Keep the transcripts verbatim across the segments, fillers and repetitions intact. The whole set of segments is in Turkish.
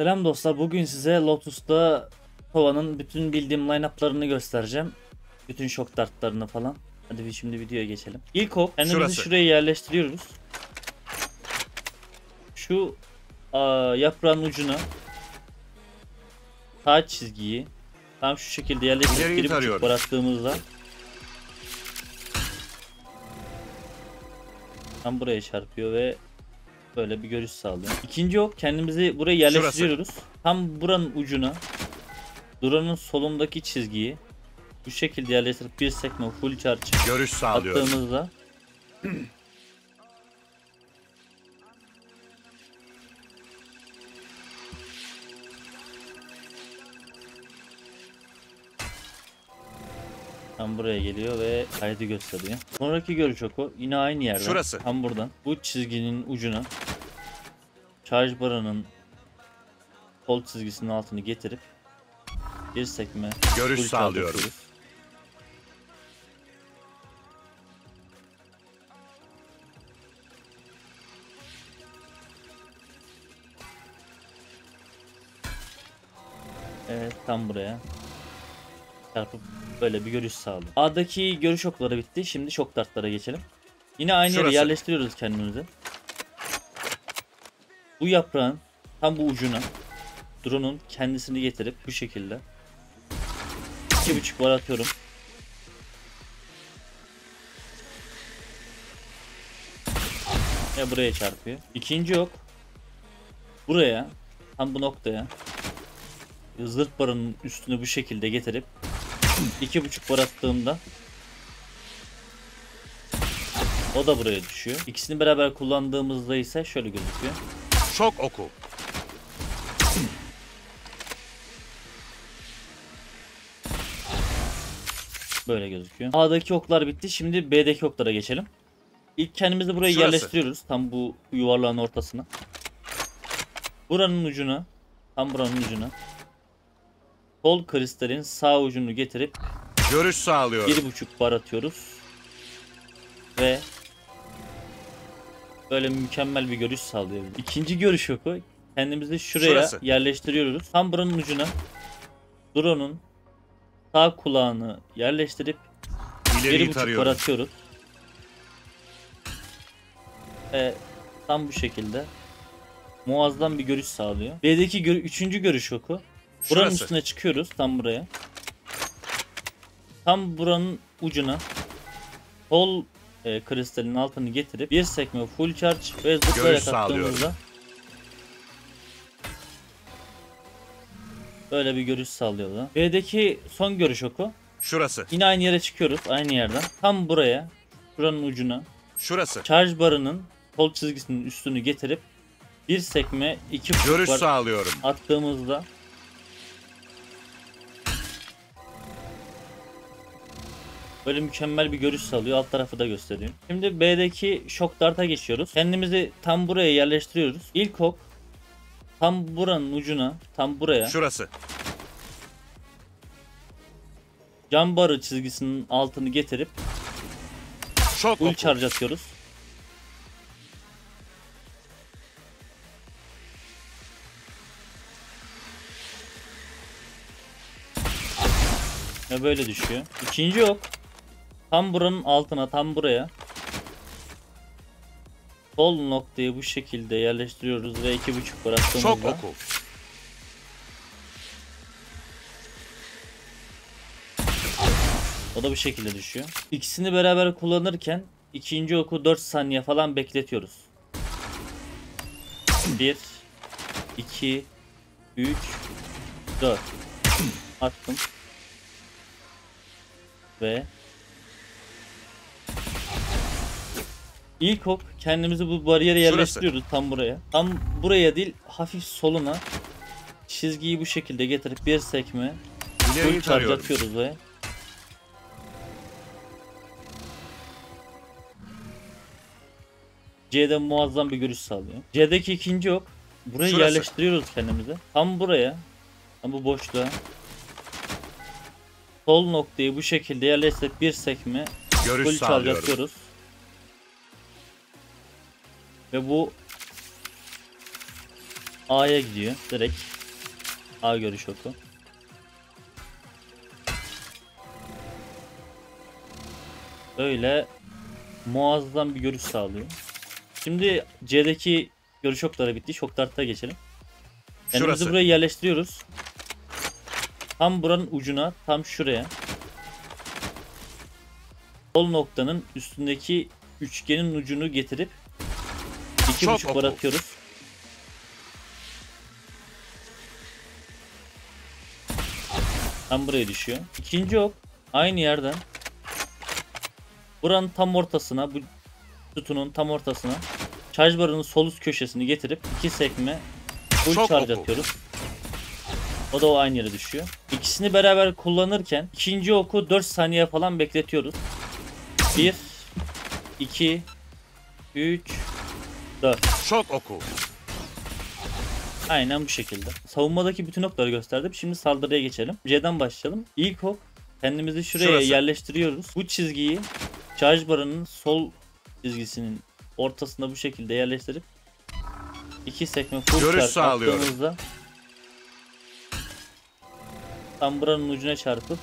Selam dostlar, bugün size Lotus'ta Sova'nın bütün bildiğim line-up'larını göstereceğim. Bütün şok dartlarını falan. Hadi şimdi videoya geçelim. İlk hop, kendimizi şuraya yerleştiriyoruz. Şu aa, yaprağın ucuna sağ çizgiyi tam şu şekilde yerleştirip bıraktığımızda tam buraya çarpıyor ve böyle bir görüş sağlıyor. İkinci yok, kendimizi buraya yerleştiriyoruz. Şurası. Tam buranın ucuna, duranın solundaki çizgiyi bu şekilde yerleştirip bir sekme full charge görüş sağlıyor. Attığımızda tam buraya geliyor ve kaydı gösteriyor. Sonraki görüş oku yine aynı yerden. Şurası. Tam buradan. Bu çizginin ucuna şarj barının sol çizgisinin altını getirip bir sekme görüş sağlıyorum. Evet, tam buraya çarpıp böyle bir görüş sağlıyor. A'daki görüş okları bitti. Şimdi şok dartlara geçelim. Yine aynı Şurası. yere yerleştiriyoruz kendimizi. Bu yaprağın tam bu ucuna drone'un kendisini getirip bu şekilde iki buçuk var atıyorum. Ve buraya çarpıyor. İkinci ok buraya, tam bu noktaya, zırt barının üstünü bu şekilde getirip iki buçuk var attığımda o da buraya düşüyor. İkisini beraber kullandığımızda ise şöyle gözüküyor. Şok oku. Böyle gözüküyor. A'daki oklar bitti. Şimdi B'deki oklara geçelim. İlk kendimizi buraya Şurası. yerleştiriyoruz. Tam bu yuvarlağın ortasına. Buranın ucuna, tam buranın ucuna sol kristalin sağ ucunu getirip görüş sağlıyor. bir buçuk bar atıyoruz. Ve böyle mükemmel bir görüş sağlıyor. İkinci görüş oku. Kendimizi şuraya Şurası. yerleştiriyoruz. Tam buranın ucuna drone'un sağ kulağını yerleştirip bir buçuk bar atıyoruz. Ve tam bu şekilde muazzam bir görüş sağlıyor. B'deki gör üçüncü görüş oku. Buranın Şurası. üstüne çıkıyoruz, tam buraya. Tam buranın ucuna sol e, kristalin altını getirip bir sekme full charge ve zıplayarak attığımızda böyle bir görüş sağlıyor da. B'deki son görüş oku. Şurası. Yine aynı yere çıkıyoruz, aynı yerden. Tam buraya, buranın ucuna. Şurası. Charge barının sol çizgisinin üstünü getirip bir sekme iki görüş sağlıyorum. Attığımızda böyle mükemmel bir görüş sağlıyor. Alt tarafı da göstereyim. Şimdi B'deki şok dart'a geçiyoruz. Kendimizi tam buraya yerleştiriyoruz. İlk ok tam buranın ucuna, tam buraya. Şurası. Cam barı çizgisinin altını getirip şok full charge atıyoruz. Ve böyle düşüyor. İkinci ok tam buranın altına, tam buraya sol noktayı bu şekilde yerleştiriyoruz ve iki buçuk bıraktığımızda çok oku. O da bu şekilde düşüyor. İkisini beraber kullanırken ikinci oku dört saniye falan bekletiyoruz. bir iki üç dört attım. Ve İlk ok kendimizi bu bariyere yerleştiriyoruz. Şurası. Tam buraya. Tam buraya değil, hafif soluna çizgiyi bu şekilde getirip bir sekme full charge atıyoruz ve C'de muazzam bir görüş sağlıyor. C'deki ikinci ok buraya Şurası. yerleştiriyoruz kendimizi. Tam buraya, tam bu boşluğa sol noktayı bu şekilde yerleştirip bir sekme full charge atıyoruz. Ve bu A'ya gidiyor direkt. A görüş oku. Öyle muazzam bir görüş sağlıyor. Şimdi C'deki görüş okları bitti. Şok dart'a geçelim. Kendimizi buraya yerleştiriyoruz. Tam buranın ucuna, tam şuraya. Sol noktanın üstündeki üçgenin ucunu getirip iki buçuk bar atıyoruz. Tam buraya düşüyor. İkinci ok aynı yerden. Buranın tam ortasına, bu sütunun tam ortasına şarj barının sol üst köşesini getirip iki sekme full şarj atıyoruz. O da o aynı yere düşüyor. İkisini beraber kullanırken ikinci oku dört saniye falan bekletiyoruz. bir, iki, üç, dört. Şok oku. Aynen bu şekilde. Savunmadaki bütün okları gösterdim. Şimdi saldırıya geçelim. C'den başlayalım. İlk ok kendimizi şuraya Şurası. yerleştiriyoruz. Bu çizgiyi şarj barının sol çizgisinin ortasında bu şekilde yerleştirip iki sekme full sağlıyoruz. Tam buranın ucuna çarpıp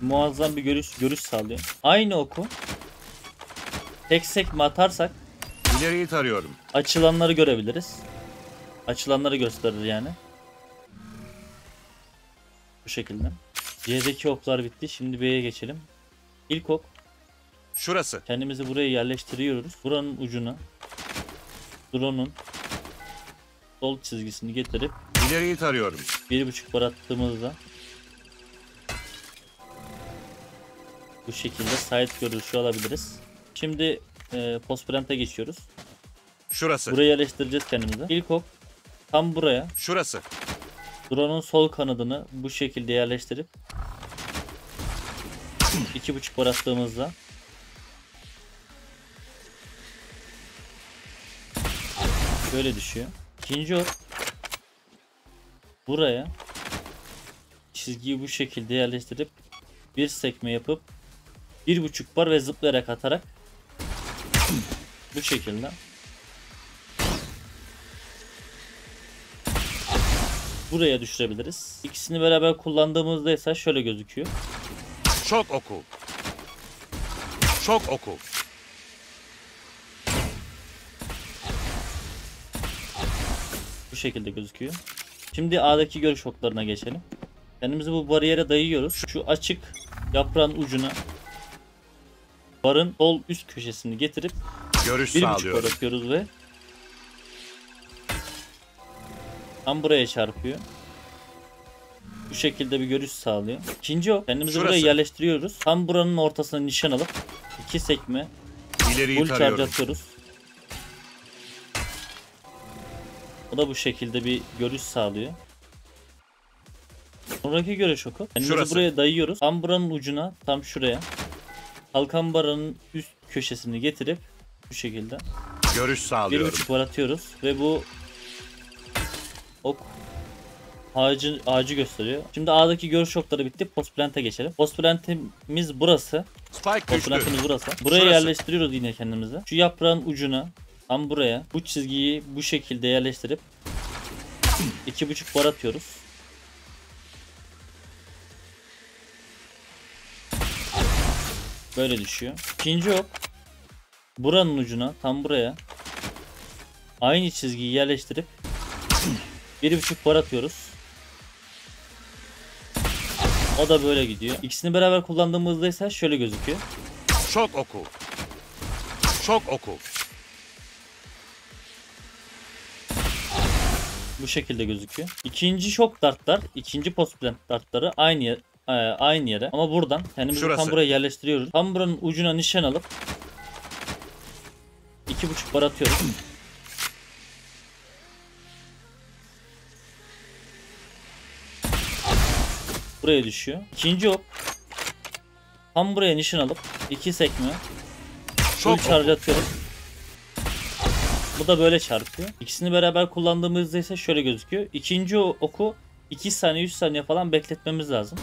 muazzam bir görüş görüş sağlıyor. Aynı oku tek sekme atarsak ileriyi tarıyorum. Açılanları görebiliriz. Açılanları gösterir yani. Bu şekilde. C'deki oklar bitti. Şimdi B'ye geçelim. İlk ok. Şurası. Kendimizi buraya yerleştiriyoruz. Buranın ucuna drone'un sol çizgisini getirip ileriyi tarıyorum. Bir buçuk bar attığımızda bu şekilde side görüşü alabiliriz. Şimdi e, postprint'e geçiyoruz. Şurası. Buraya yerleştireceğiz kendimizi. İlk ok tam buraya. Şurası. Drone'un sol kanadını bu şekilde yerleştirip iki buçuk bar attığımızda böyle düşüyor. İkinci ok buraya çizgiyi bu şekilde yerleştirip bir sekme yapıp bir buçuk bar ve zıplayarak atarak bu şekilde. Buraya düşürebiliriz. İkisini beraber kullandığımızda ise şöyle gözüküyor. Şok oku. Şok oku. Bu şekilde gözüküyor. Şimdi A'daki görüş oklarına geçelim. Kendimizi bu bariyere dayıyoruz. Şu açık yaprağın ucuna barın sol üst köşesini getirip görüş sağlıyoruz. Bırakıyoruz ve tam buraya çarpıyor. Bu şekilde bir görüş sağlıyor. İkinci ok. Kendimizi Şurası. buraya yerleştiriyoruz. Tam buranın ortasına nişan alıp iki sekme full charge atıyoruz. O da bu şekilde bir görüş sağlıyor. Sonraki görüş oku. Kendimizi Şurası. buraya dayıyoruz. Tam buranın ucuna, tam şuraya kalkan baranın üst köşesini getirip bu şekilde görüş sağlıyoruz. Bir buçuk bar atıyoruz ve bu ok ağacı, ağacı gösteriyor. Şimdi A'daki görüş okları bitti. Postplant'e geçelim. Postplant'imiz burası. Postplant'imiz burası. Buraya Şurası. yerleştiriyoruz yine kendimizi. Şu yaprağın ucuna, tam buraya bu çizgiyi bu şekilde yerleştirip iki buçuk bar atıyoruz. Böyle düşüyor. İkinci ok buranın ucuna, tam buraya aynı çizgiyi yerleştirip bir buçuk bar atıyoruz. O da böyle gidiyor. İkisini beraber kullandığımızda ise şöyle gözüküyor. Şok oku. Şok oku. Bu şekilde gözüküyor. İkinci şok dartlar, ikinci postplant dartları aynı yer, e, aynı yere ama buradan kendimizi Şurası. tam buraya yerleştiriyoruz. Tam buranın ucuna nişan alıp iki buçuk bar atıyoruz. Buraya düşüyor. İkinci ok tam buraya nişan alıp iki sekme full charge atıyoruz. Bu da böyle çarpıyor. İkisini beraber kullandığımızda ise şöyle gözüküyor. İkinci oku iki saniye üç saniye falan bekletmemiz lazım.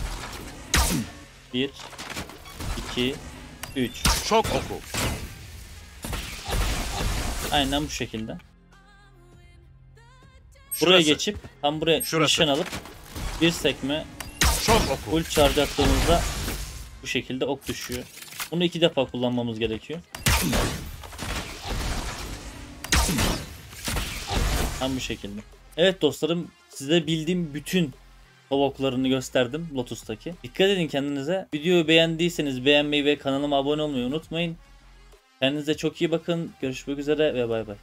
bir, iki, üç. Şok oku. Aynen bu şekilde. Buraya şurası. Geçip tam buraya nişan alıp bir sekme full charge attığımızda bu şekilde ok düşüyor. Bunu iki defa kullanmamız gerekiyor. Tam bu şekilde. Evet dostlarım, size bildiğim bütün Sova oklarını gösterdim Lotus'taki. Dikkat edin kendinize. Videoyu beğendiyseniz beğenmeyi ve kanalıma abone olmayı unutmayın. Kendinize çok iyi bakın. Görüşmek üzere ve bay bay.